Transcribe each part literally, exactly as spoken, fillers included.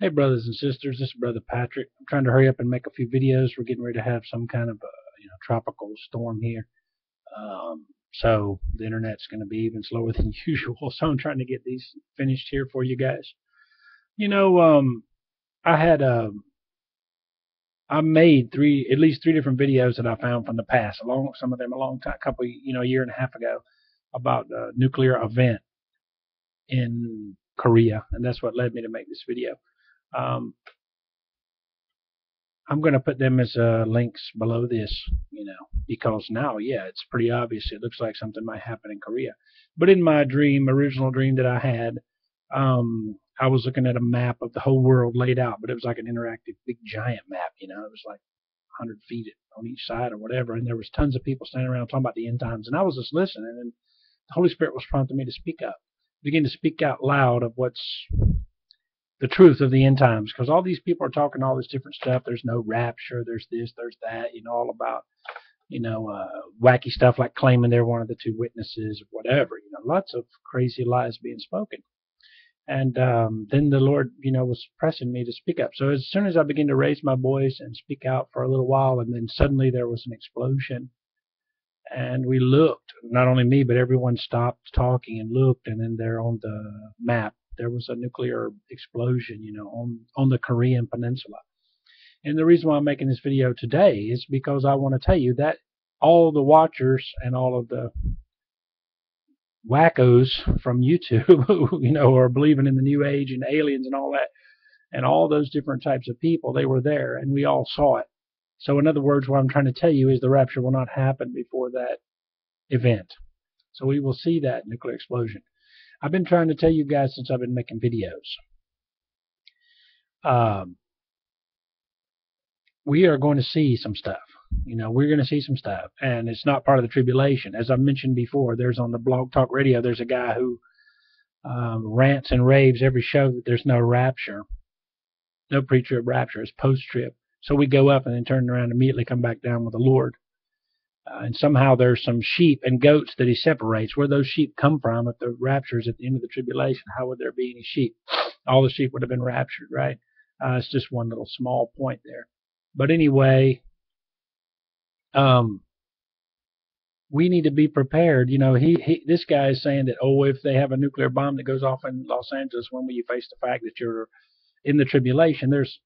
Hey brothers and sisters, this is Brother Patrick. I'm trying to hurry up and make a few videos. We're getting ready to have some kind of a, you know, tropical storm here. Um, so the internet's going to be even slower than usual. So I'm trying to get these finished here for you guys. You know, um, I had, um, I made three, at least three different videos that I found from the past. Along some of them a long time, couple, you know, a year and a half ago, about a nuclear event in Korea, and that's what led me to make this video. Um, I'm going to put them as uh, links below this, you know, because now, yeah, it's pretty obvious. It looks like something might happen in Korea. But in my dream, original dream that I had, um, I was looking at a map of the whole world laid out, but it was like an interactive big giant map, you know. It was like one hundred feet on each side or whatever, and there was tons of people standing around talking about the end times. And I was just listening, and the Holy Spirit was prompting me to speak up, begin to speak out loud of what's the truth of the end times, because all these people are talking all this different stuff. There's no rapture, there's this, there's that, you know, all about, you know, uh, wacky stuff like claiming they're one of the two witnesses, whatever, you know, lots of crazy lies being spoken. And um, then the Lord, you know, was pressing me to speak up. So as soon as I began to raise my voice and speak out for a little while, and then suddenly there was an explosion. And we looked, not only me, but everyone stopped talking and looked, and then there on the map, there was a nuclear explosion, you know, on, on the Korean Peninsula. And the reason why I'm making this video today is because I want to tell you that all the watchers and all of the wackos from YouTube, who, you know, are believing in the New Age and aliens and all that, and all those different types of people, they were there, and we all saw it. So in other words, what I'm trying to tell you is the rapture will not happen before that event. So we will see that nuclear explosion. I've been trying to tell you guys since I've been making videos. Um, we are going to see some stuff. You know, we're going to see some stuff. And it's not part of the tribulation. As I mentioned before, there's on the Blog Talk Radio, there's a guy who um, rants and raves every show that there's no rapture. No pre-trib rapture. It's post-trib. So we go up and then turn around and immediately come back down with the Lord. Uh, and somehow there's some sheep and goats that he separates. Where those sheep come from, if the rapture is at the end of the tribulation, how would there be any sheep? All the sheep would have been raptured, right? Uh, it's just one little small point there. But anyway, um, we need to be prepared. You know, he, he this guy is saying that, oh, if they have a nuclear bomb that goes off in Los Angeles, when will you face the fact that you're in the tribulation? There's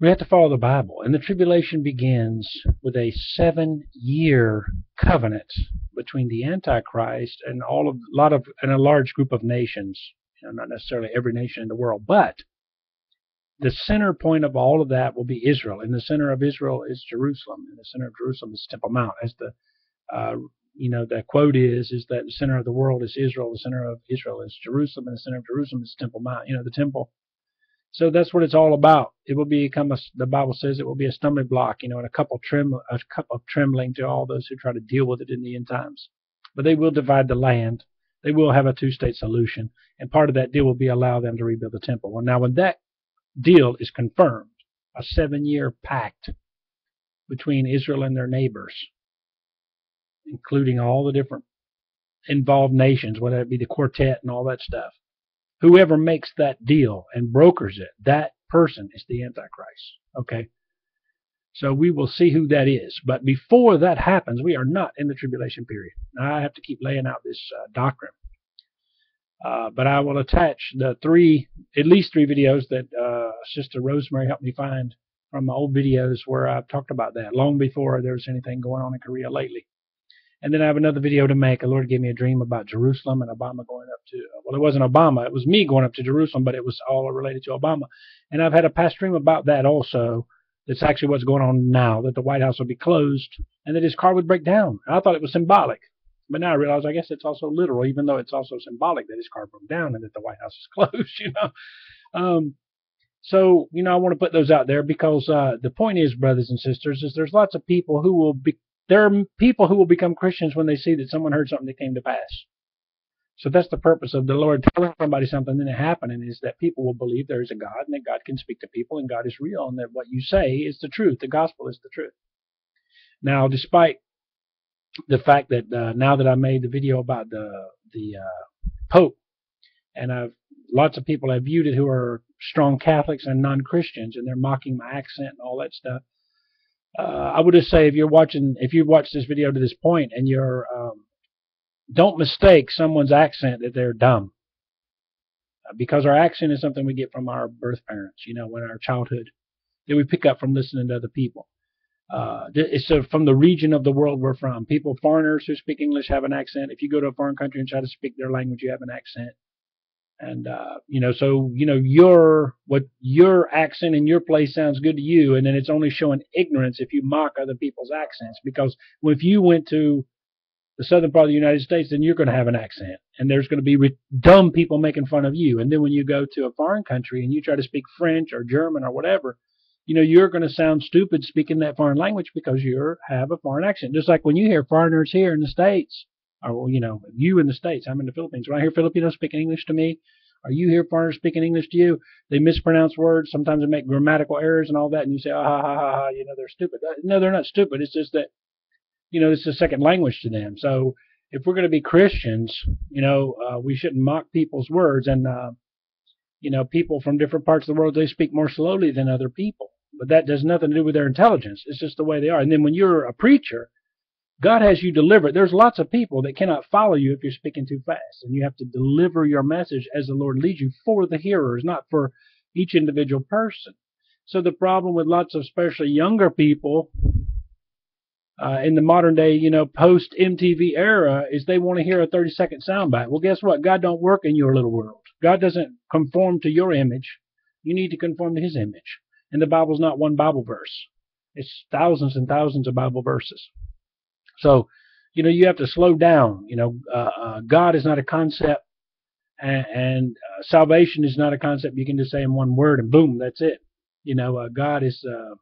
We have to follow the Bible, and the tribulation begins with a seven-year covenant between the Antichrist and all of a lot of and a large group of nations. You know, not necessarily every nation in the world, but the center point of all of that will be Israel, and the center of Israel is Jerusalem, and the center of Jerusalem is Temple Mount. As the uh, you know the quote is, is that the center of the world is Israel, the center of Israel is Jerusalem, and the center of Jerusalem is Temple Mount. You know, the temple. So that's what it's all about. It will become, a, the Bible says, it will be a stumbling block, you know, and a cup of trembling, a cup of trembling to all those who try to deal with it in the end times. But they will divide the land. They will have a two-state solution, and part of that deal will be allow them to rebuild the temple. Well, now, when that deal is confirmed, a seven-year pact between Israel and their neighbors, including all the different involved nations, whether it be the quartet and all that stuff. Whoever makes that deal and brokers it, that person is the Antichrist, okay? So we will see who that is. But before that happens, we are not in the tribulation period. Now, I have to keep laying out this uh, doctrine. Uh, but I will attach the three, at least three videos that uh, Sister Rosemary helped me find from my old videos where I've talked about that, long before there was anything going on in Korea lately. And then I have another video to make. The Lord gave me a dream about Jerusalem and Obama going up to, well, it wasn't Obama. It was me going up to Jerusalem, but it was all related to Obama. And I've had a past dream about that also. That's actually what's going on now, that the White House will be closed and that his car would break down. I thought it was symbolic. But now I realize, I guess it's also literal, even though it's also symbolic that his car broke down and that the White House is closed, you know. Um, so, you know, I want to put those out there because uh, the point is, brothers and sisters, is there's lots of people who will be, there are people who will become Christians when they see that someone heard something that came to pass. So that's the purpose of the Lord telling somebody something, then it happening, is that people will believe there is a God and that God can speak to people and God is real and that what you say is the truth. The gospel is the truth. Now, despite the fact that uh, now that I made the video about the the uh, Pope, and I've, lots of people have viewed it who are strong Catholics and non-Christians, and they're mocking my accent and all that stuff. Uh, I would just say if you're watching, if you've watched this video to this point, and you're, um, don't mistake someone's accent that they're dumb, because our accent is something we get from our birth parents, you know, in our childhood, that we pick up from listening to other people. Uh, it's uh, from the region of the world we're from. People, foreigners who speak English have an accent. If you go to a foreign country and try to speak their language, you have an accent. And, uh, you know, so, you know, your, what your accent in your place sounds good to you. And then it's only showing ignorance if you mock other people's accents, because if you went to the southern part of the United States, then you're going to have an accent, and there's going to be re dumb people making fun of you. And then when you go to a foreign country and you try to speak French or German or whatever, you know, you're going to sound stupid speaking that foreign language because you have a foreign accent. Just like when you hear foreigners here in the States, or, you know, you in the States, I'm in the Philippines. When I hear Filipinos speaking English to me, or you hear foreigners speaking English to you, they mispronounce words. Sometimes they make grammatical errors and all that. And you say, ah, ha, ha, ha, you know, they're stupid. No, they're not stupid. It's just that, you know, it's a second language to them. So if we're going to be Christians, you know, uh, we shouldn't mock people's words. And, uh, you know, people from different parts of the world, they speak more slowly than other people. But that does nothing to do with their intelligence. It's just the way they are. And then when you're a preacher, God has you deliver. There's lots of people that cannot follow you if you're speaking too fast. And you have to deliver your message as the Lord leads you for the hearers, not for each individual person. So the problem with lots of especially younger people uh, in the modern day, you know, post-M T V era is they want to hear a thirty-second soundbite. Well, guess what? God don't work in your little world. God doesn't conform to your image. You need to conform to His image. And the Bible's not one Bible verse. It's thousands and thousands of Bible verses. So, you know, you have to slow down. You know, uh, uh, God is not a concept, and, and uh, salvation is not a concept you can just say in one word and boom, that's it. You know, uh, God is uh,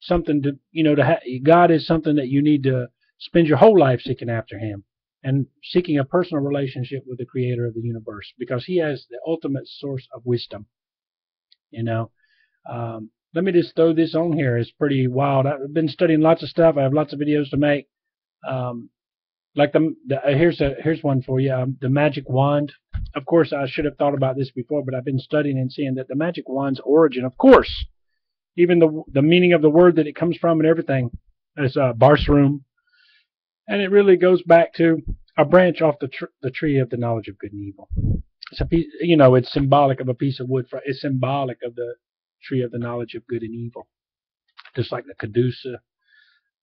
something to, you know, to ha God is something that you need to spend your whole life seeking after Him and seeking a personal relationship with the Creator of the universe, because He has the ultimate source of wisdom. You know. Um, let me just throw this on here. It's pretty wild. I've been studying lots of stuff. I have lots of videos to make. Um, like the, the uh, here's a here's one for you. Um, the magic wand. Of course, I should have thought about this before, but I've been studying and seeing that the magic wand's origin, of course, even the the meaning of the word that it comes from and everything, is uh, barsoom, and it really goes back to a branch off the tr the tree of the knowledge of good and evil. It's a piece, you know, it's symbolic of a piece of wood. For, it's symbolic of the tree of the knowledge of good and evil, just like the caduceus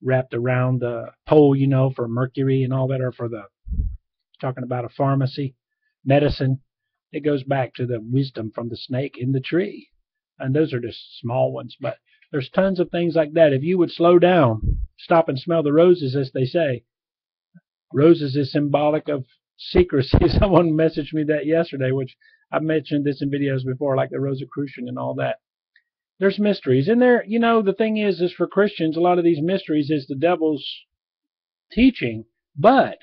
wrapped around the pole, you know, for mercury and all that, or for the, talking about a pharmacy, medicine. It goes back to the wisdom from the snake in the tree, and those are just small ones, but there's tons of things like that. If you would slow down, stop and smell the roses, as they say. Roses is symbolic of secrecy. Someone messaged me that yesterday, which I've mentioned this in videos before, like the Rosicrucian and all that. There's mysteries in there. You know, the thing is, is for Christians, a lot of these mysteries is the devil's teaching, but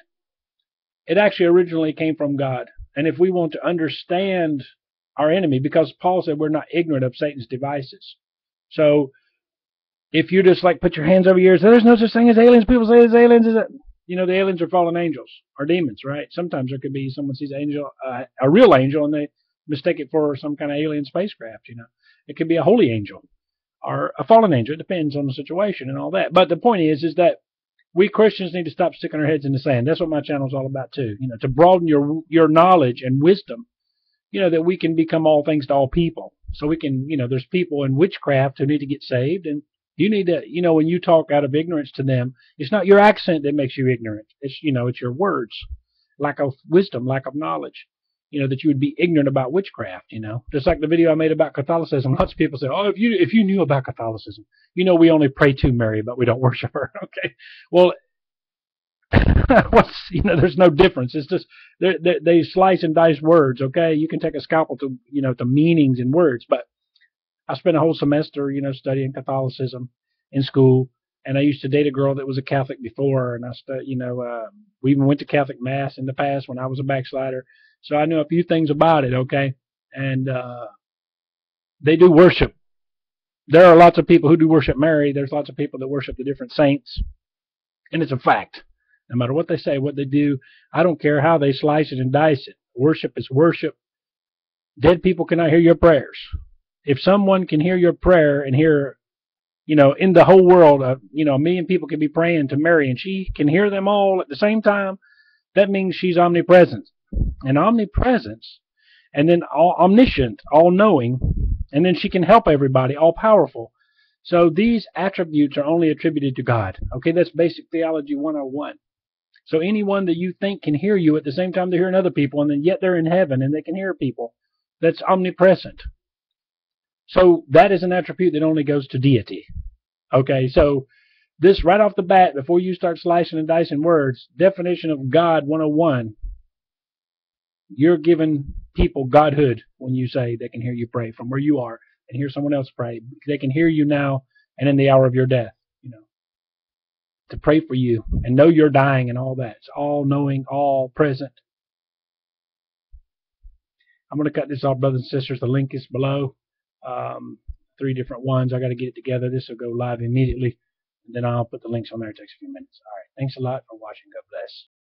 it actually originally came from God. And if we want to understand our enemy, because Paul said we're not ignorant of Satan's devices. So if you just like put your hands over your ears, there's no such thing as aliens. People say there's aliens. Is it? You know, the aliens are fallen angels or demons, right? Sometimes there could be someone sees an angel, uh, a real angel, and they mistake it for some kind of alien spacecraft, you know. It could be a holy angel or a fallen angel. It depends on the situation and all that. But the point is, is that we Christians need to stop sticking our heads in the sand. That's what my channel is all about too. You know, to broaden your your knowledge and wisdom. You know, that we can become all things to all people. So we can, you know, there's people in witchcraft who need to get saved, and you need to, you know, when you talk out of ignorance to them, it's not your accent that makes you ignorant. It's, you know, it's your words, lack of wisdom, lack of knowledge. You know, that you would be ignorant about witchcraft, you know. Just like the video I made about Catholicism, lots of people say, oh, if you if you knew about Catholicism, you know, we only pray to Mary, but we don't worship her. Okay. Well, what's, you know, there's no difference. It's just they, they slice and dice words, okay. You can take a scalpel to, you know, to meanings and words. But I spent a whole semester, you know, studying Catholicism in school. And I used to date a girl that was a Catholic before. And I, you know, uh, we even went to Catholic Mass in the past when I was a backslider. So I know a few things about it, okay? And uh, they do worship. There are lots of people who do worship Mary. There's lots of people that worship the different saints. And it's a fact. No matter what they say, what they do, I don't care how they slice it and dice it. Worship is worship. Dead people cannot hear your prayers. If someone can hear your prayer and hear, you know, in the whole world, uh, you know, a million people can be praying to Mary and she can hear them all at the same time, that means she's omnipresent. And omnipresence, and then all omniscient, all-knowing, and then she can help everybody, all-powerful. So these attributes are only attributed to God. Okay, that's basic theology one oh one. So anyone that you think can hear you at the same time they're hearing other people, and then yet they're in heaven and they can hear people, that's omnipresent. So that is an attribute that only goes to deity. Okay, so this right off the bat, before you start slicing and dicing words, definition of God one oh one, you're giving people godhood when you say they can hear you pray from where you are and hear someone else pray. They can hear you now and in the hour of your death, you know, to pray for you and know you're dying and all that. It's all-knowing, all-present. I'm going to cut this off, brothers and sisters. The link is below. Um, three different ones. I got to get it together. This will go live immediately. And then I'll put the links on there. It takes a few minutes. All right. Thanks a lot for watching. God bless.